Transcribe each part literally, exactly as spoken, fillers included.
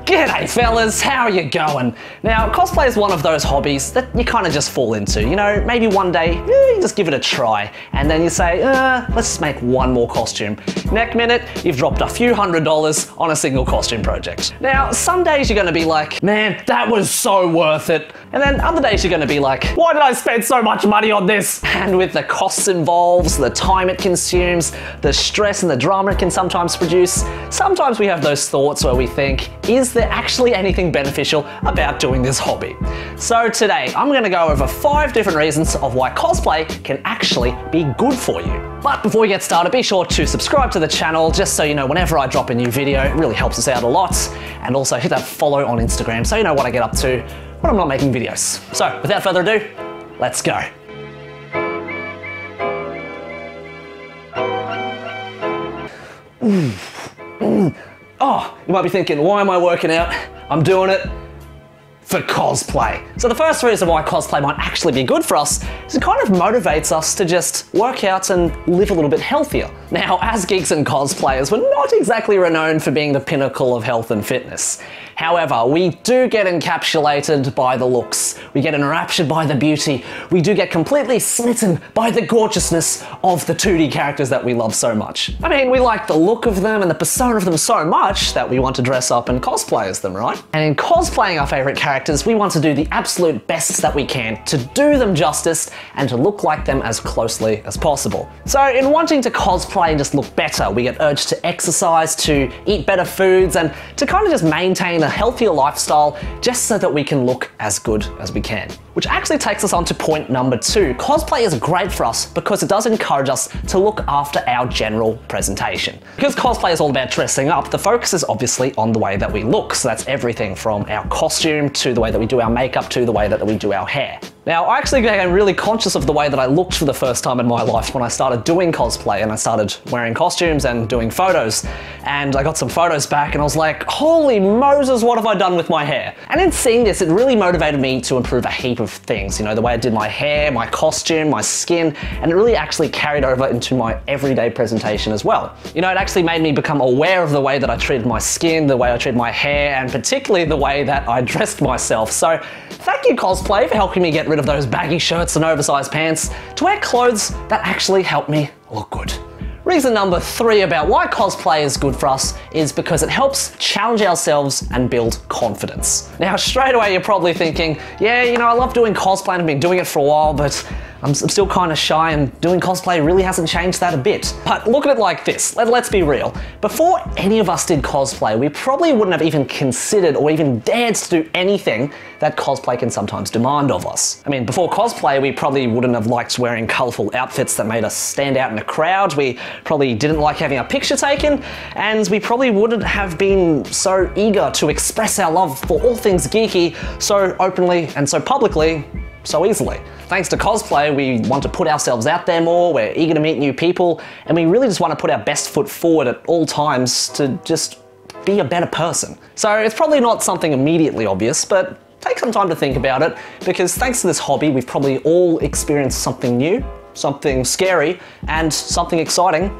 G'day fellas, how are you going? Now, cosplay is one of those hobbies that you kind of just fall into. You know, maybe one day, eh, you just give it a try, and then you say, uh, let's make one more costume. Next minute, you've dropped a few hundred dollars on a single costume project. Now, some days you're gonna be like, man, that was so worth it. And then other days you're gonna be like, why did I spend so much money on this? And with the costs involved, the time it consumes, the stress and the drama it can sometimes produce, sometimes we have those thoughts where we think, is there actually anything beneficial about doing this hobby? So today, I'm gonna go over five different reasons of why cosplay can actually be good for you. But before we get started, be sure to subscribe to the channel just so you know whenever I drop a new video. It really helps us out a lot. And also hit that follow on Instagram so you know what I get up to when I'm not making videos. So without further ado, let's go. Mm. Mm. Oh, you might be thinking, why am I working out? I'm doing it for cosplay. So the first reason why cosplay might actually be good for us is it kind of motivates us to just work out and live a little bit healthier. Now, as geeks and cosplayers, we're not exactly renowned for being the pinnacle of health and fitness. However, we do get encapsulated by the looks. We get enraptured by the beauty. We do get completely smitten by the gorgeousness of the two D characters that we love so much. I mean, we like the look of them and the persona of them so much that we want to dress up and cosplay as them, right? And in cosplaying our favorite characters, we want to do the absolute best that we can to do them justice and to look like them as closely as possible. So in wanting to cosplay and just look better, we get urged to exercise, to eat better foods, and to kind of just maintain a healthier lifestyle just so that we can look as good as we can. Which actually takes us on to point number two. Cosplay is great for us because it does encourage us to look after our general presentation. Because cosplay is all about dressing up, the focus is obviously on the way that we look. So that's everything from our costume to the way that we do our makeup to the way that we do our hair. Now, I actually became really conscious of the way that I looked for the first time in my life when I started doing cosplay and I started wearing costumes and doing photos. And I got some photos back and I was like, holy Moses, what have I done with my hair? And in seeing this, it really motivated me to improve a heap of things. You know, the way I did my hair, my costume, my skin, and it really actually carried over into my everyday presentation as well. You know, it actually made me become aware of the way that I treated my skin, the way I treated my hair, and particularly the way that I dressed myself. So thank you, cosplay, for helping me get rid of those baggy shirts and oversized pants to wear clothes that actually help me look good. Reason number three about why cosplay is good for us is because it helps challenge ourselves and build confidence. Now, straight away, you're probably thinking, yeah, you know, I love doing cosplay and I've been doing it for a while, but I'm still kind of shy and doing cosplay really hasn't changed that a bit. But look at it like this, Let, let's be real. Before any of us did cosplay, we probably wouldn't have even considered or even dared to do anything that cosplay can sometimes demand of us. I mean, before cosplay, we probably wouldn't have liked wearing colorful outfits that made us stand out in a crowd. We probably didn't like having our picture taken, and we probably wouldn't have been so eager to express our love for all things geeky so openly and so publicly so easily. Thanks to cosplay, we want to put ourselves out there more, we're eager to meet new people, and we really just want to put our best foot forward at all times to just be a better person. So it's probably not something immediately obvious, but take some time to think about it, because thanks to this hobby, we've probably all experienced something new, something scary, and something exciting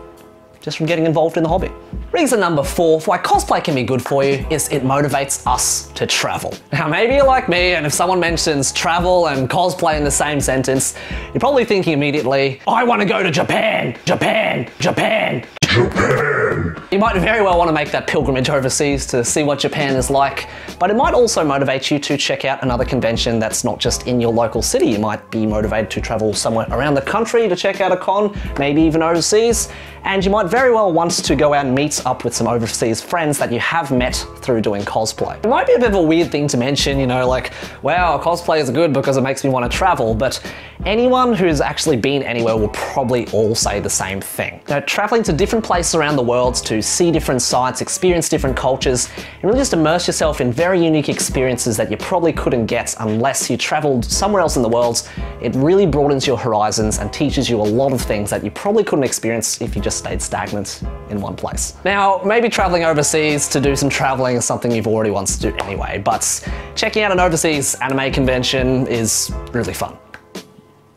just from getting involved in the hobby. Reason number four for why cosplay can be good for you is it motivates us to travel. Now, maybe you're like me, and if someone mentions travel and cosplay in the same sentence, you're probably thinking immediately, I want to go to Japan, Japan, Japan, Japan. You might very well want to make that pilgrimage overseas to see what Japan is like, but it might also motivate you to check out another convention that's not just in your local city. You might be motivated to travel somewhere around the country to check out a con, maybe even overseas, and you might very well want to go out and meet up with some overseas friends that you have met through doing cosplay. It might be a bit of a weird thing to mention, you know, like, wow, cosplay is good because it makes me want to travel, but anyone who's actually been anywhere will probably all say the same thing. Now, traveling to different places around the world to see different sites, experience different cultures, and really just immerse yourself in very unique experiences that you probably couldn't get unless you traveled somewhere else in the world. It really broadens your horizons and teaches you a lot of things that you probably couldn't experience if you just stayed stagnant in one place. Now, maybe traveling overseas to do some traveling is something you've already wanted to do anyway, but checking out an overseas anime convention is really fun.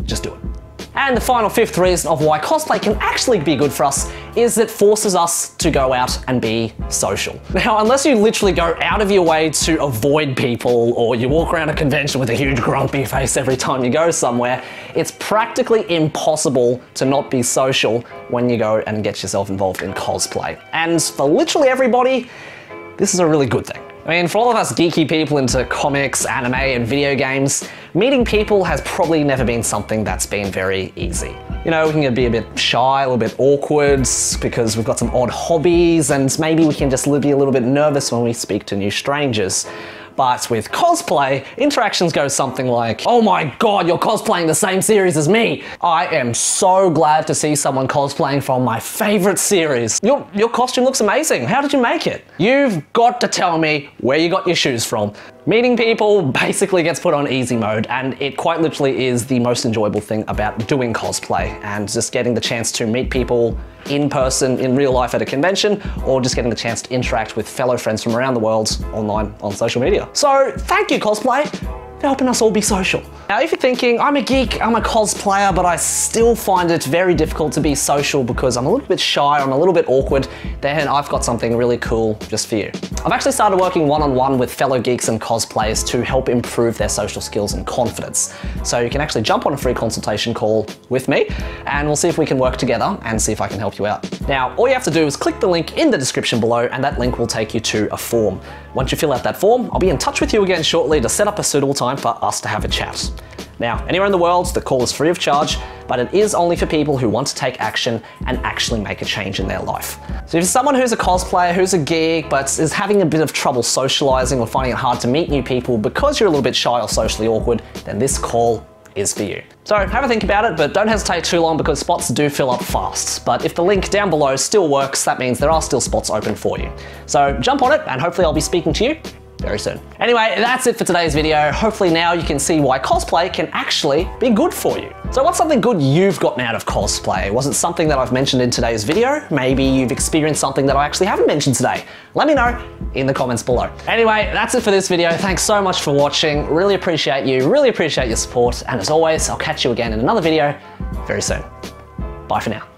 Just do it. And the final fifth reason of why cosplay can actually be good for us is it forces us to go out and be social. Now, unless you literally go out of your way to avoid people or you walk around a convention with a huge grumpy face every time you go somewhere, it's practically impossible to not be social when you go and get yourself involved in cosplay. And for literally everybody, this is a really good thing. I mean, for all of us geeky people into comics, anime, and video games, meeting people has probably never been something that's been very easy. You know, we can be a bit shy, a little bit awkward, because we've got some odd hobbies, and maybe we can just be a little bit nervous when we speak to new strangers. But with cosplay, interactions go something like, oh my god, you're cosplaying the same series as me! I am so glad to see someone cosplaying from my favorite series. Your, your costume looks amazing, how did you make it? You've got to tell me where you got your shoes from. Meeting people basically gets put on easy mode, and it quite literally is the most enjoyable thing about doing cosplay, and just getting the chance to meet people in person, in real life at a convention, or just getting the chance to interact with fellow friends from around the world online on social media. So thank you, cosplay, for helping us all be social. Now, if you're thinking, I'm a geek, I'm a cosplayer, but I still find it very difficult to be social because I'm a little bit shy, I'm a little bit awkward, then I've got something really cool just for you. I've actually started working one-on-one with fellow geeks and cosplayers to help improve their social skills and confidence. So you can actually jump on a free consultation call with me, and we'll see if we can work together and see if I can help you out. Now, all you have to do is click the link in the description below, and that link will take you to a form. Once you fill out that form, I'll be in touch with you again shortly to set up a suitable time for us to have a chat. Now, anywhere in the world, the call is free of charge, but it is only for people who want to take action and actually make a change in their life. So if you're someone who's a cosplayer, who's a geek, but is having a bit of trouble socializing or finding it hard to meet new people because you're a little bit shy or socially awkward, then this call is for you. So have a think about it, but don't hesitate too long because spots do fill up fast. But if the link down below still works, that means there are still spots open for you. So jump on it, and hopefully I'll be speaking to you very soon. Anyway, that's it for today's video. Hopefully now you can see why cosplay can actually be good for you. So what's something good you've gotten out of cosplay? Was it something that I've mentioned in today's video? Maybe you've experienced something that I actually haven't mentioned today. Let me know in the comments below. Anyway, that's it for this video. Thanks so much for watching. Really appreciate you, really appreciate your support. And as always, I'll catch you again in another video very soon. Bye for now.